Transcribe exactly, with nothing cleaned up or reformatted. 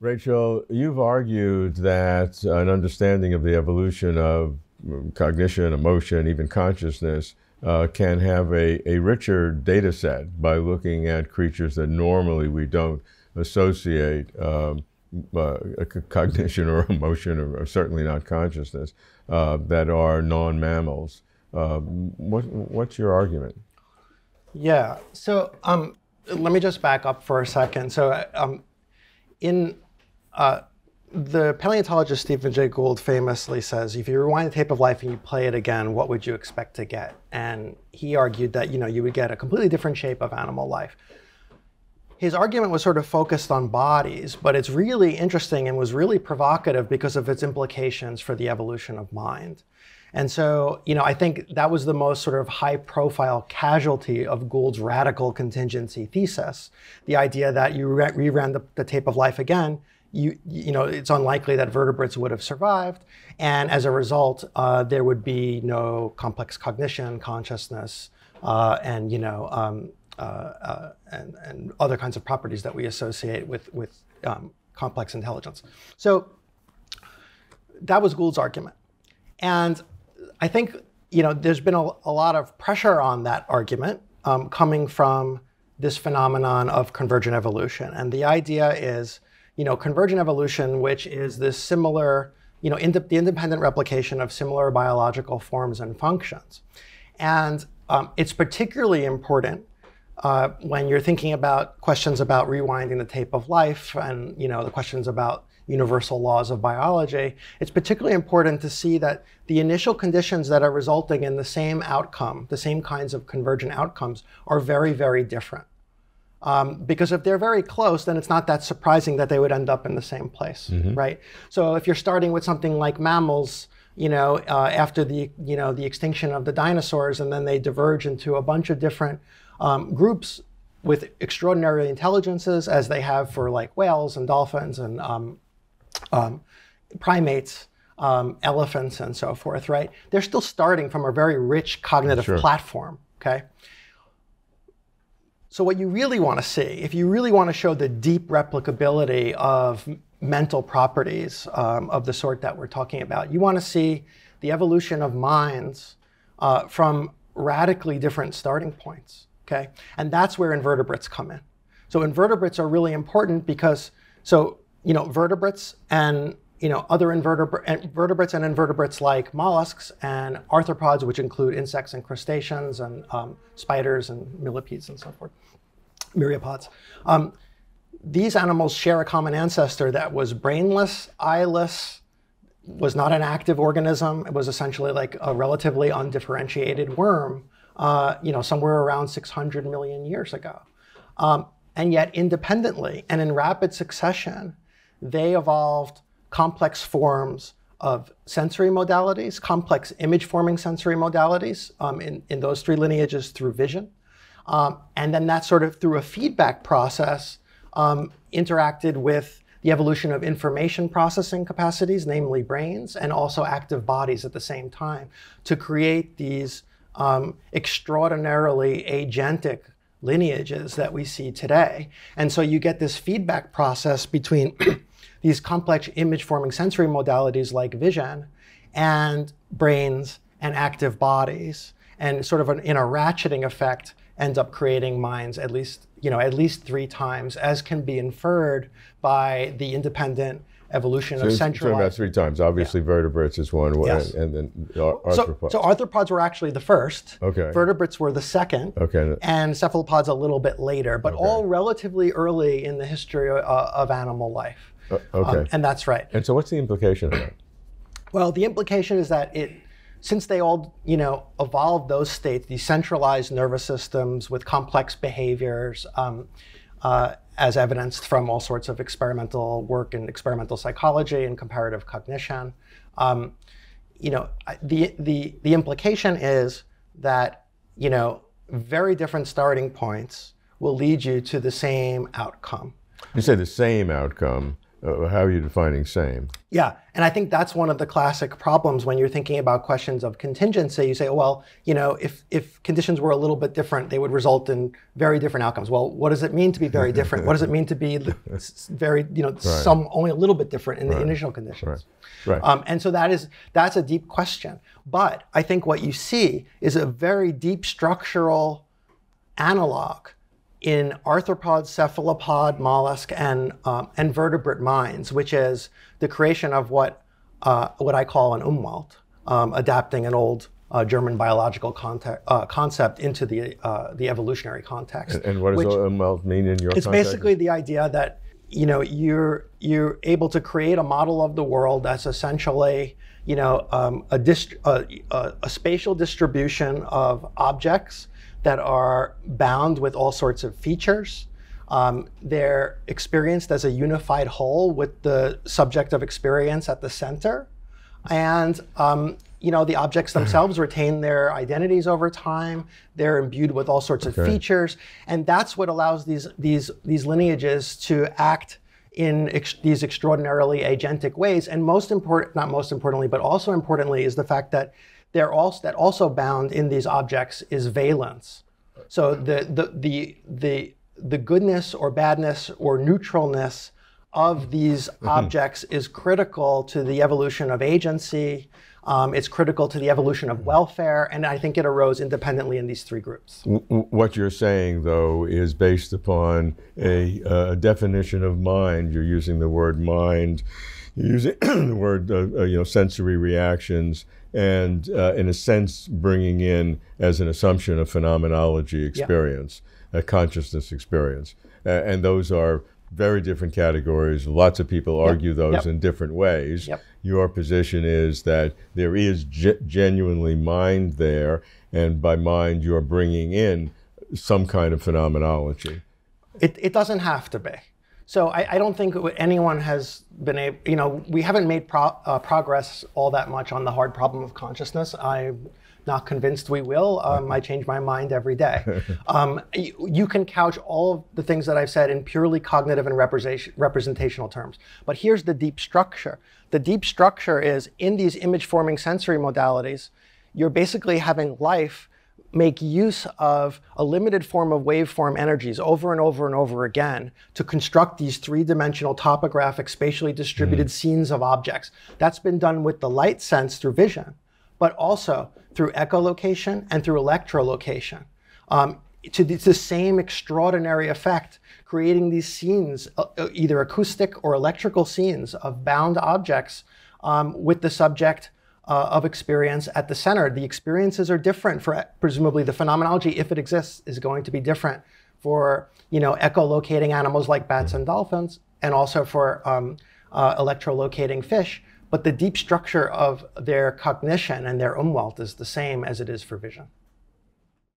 Rachel, you've argued that an understanding of the evolution of cognition, emotion, even consciousness uh, can have a, a richer data set by looking at creatures that normally we don't associate um, uh, cognition or emotion, or, or certainly not consciousness, uh, that are non-mammals. Uh, what, what's your argument? Yeah, so um, let me just back up for a second. So um, in Uh, the paleontologist Stephen Jay Gould famously says, if you rewind the tape of life and you play it again, what would you expect to get? And he argued that, you know, you would get a completely different shape of animal life. His argument was sort of focused on bodies, but it's really interesting and was really provocative because of its implications for the evolution of mind. And so, you know, I think that was the most sort of high-profile casualty of Gould's radical contingency thesis, the idea that you re reran the, the tape of life again, You, you know, it's unlikely that vertebrates would have survived, and as a result, uh, there would be no complex cognition, consciousness, uh, and you know, um, uh, uh, and, and other kinds of properties that we associate with with um, complex intelligence. So that was Gould's argument, and I think you know, there's been a, a lot of pressure on that argument um, coming from this phenomenon of convergent evolution, and the idea is, you know, convergent evolution, which is this similar, you know, ind the independent replication of similar biological forms and functions. And um, it's particularly important uh, when you're thinking about questions about rewinding the tape of life and, you know, the questions about universal laws of biology. It's particularly important to see that the initial conditions that are resulting in the same outcome, the same kinds of convergent outcomes, are very, very different. Um, because if they're very close, then it's not that surprising that they would end up in the same place, mm-hmm. right? So if you're starting with something like mammals, you know, uh, after the, you know, the extinction of the dinosaurs, and then they diverge into a bunch of different um, groups with extraordinary intelligences, as they have for like whales and dolphins and um, um, primates, um, elephants and so forth, right? They're still starting from a very rich cognitive sure. platform, okay? So what you really want to see, if you really want to show the deep replicability of mental properties um, of the sort that we're talking about, you want to see the evolution of minds uh, from radically different starting points, okay? And that's where invertebrates come in. So invertebrates are really important because, so, you know, vertebrates and, you know, other invertebrates, vertebrates and invertebrates like mollusks and arthropods, which include insects and crustaceans and um, spiders and millipedes and so forth, myriapods. Um, these animals share a common ancestor that was brainless, eyeless, was not an active organism. It was essentially like a relatively undifferentiated worm, uh, you know, somewhere around six hundred million years ago. Um, and yet independently and in rapid succession, they evolved complex forms of sensory modalities, complex image-forming sensory modalities um, in, in those three lineages through vision. Um, and then that sort of, through a feedback process, um, interacted with the evolution of information processing capacities, namely brains, and also active bodies at the same time to create these um, extraordinarily agentic lineages that we see today. And so you get this feedback process between these complex image-forming sensory modalities like vision and brains and active bodies, and sort of an, in a ratcheting effect, ends up creating minds at least, you know, at least three times, as can be inferred by the independent evolution so of centralized. About three times, obviously, yeah. vertebrates is one, yes. and, and then arthropods. So, so arthropods were actually the first. Okay. Vertebrates were the second. Okay. And cephalopods a little bit later, but okay. all relatively early in the history uh, of animal life. Uh, okay. Um, and that's right. And so, what's the implication of that? Well, the implication is that it, since they all, you know, evolved those states, these centralized nervous systems with complex behaviors. Um, Uh, as evidenced from all sorts of experimental work in experimental psychology and comparative cognition, um, you know, the the the implication is that, you know, very different starting points will lead you to the same outcome. You say the same outcome. Uh, how are you defining same? Yeah, and I think that's one of the classic problems when you're thinking about questions of contingency. You say, oh, well, you know, if, if conditions were a little bit different, they would result in very different outcomes. Well, what does it mean to be very different? What does it mean to be very, you know, right. some only a little bit different in right. the initial conditions? Right. Right. Um, and so that is, that's a deep question. But I think what you see is a very deep structural analog in arthropod, cephalopod, mollusk, and um, and vertebrate minds, which is the creation of what uh, what I call an Umwelt, um, adapting an old uh, German biological context, uh, concept into the uh, the evolutionary context. And, and what does Umwelt mean in your context? It's basically the idea that you know you're you're able to create a model of the world that's essentially you know um, a, dist a, a a spatial distribution of objects that are bound with all sorts of features. Um, they're experienced as a unified whole with the subject of experience at the center. And um, you know, the objects themselves retain their identities over time. They're imbued with all sorts okay. of features. And that's what allows these, these, these lineages to act in ex these extraordinarily agentic ways. And most important, not most importantly, but also importantly is the fact that They're also, that also bound in these objects is valence. So the, the, the, the, the goodness or badness or neutralness of these objects is critical to the evolution of agency. Um, it's critical to the evolution of welfare. And I think it arose independently in these three groups. What you're saying, though, is based upon a uh, definition of mind. You're using the word mind, you're using the word uh, you know, sensory reactions, and uh, in a sense bringing in as an assumption of phenomenology experience, yeah. a consciousness experience. Uh, and those are very different categories. Lots of people yep. argue those yep. in different ways. Yep. Your position is that there is ge- genuinely mind there, and by mind you're bringing in some kind of phenomenology. It, it doesn't have to be. So I, I don't think anyone has been able, you know, we haven't made pro, uh, progress all that much on the hard problem of consciousness. I'm not convinced we will. Um, I change my mind every day. Um, you, you can couch all of the things that I've said in purely cognitive and representation, representational terms. But here's the deep structure. The deep structure is in these image-forming sensory modalities, you're basically having life make use of a limited form of waveform energies over and over and over again to construct these three-dimensional topographic spatially distributed mm. scenes of objects. That's been done with the light sense through vision, but also through echolocation and through electrolocation um, to the, the same extraordinary effect, creating these scenes, uh, either acoustic or electrical scenes of bound objects um, with the subject Uh, of experience at the center. The experiences are different for, presumably the phenomenology, if it exists, is going to be different for, you know, echolocating animals like bats and dolphins, and also for um, uh, electrolocating fish. But the deep structure of their cognition and their Umwelt is the same as it is for vision.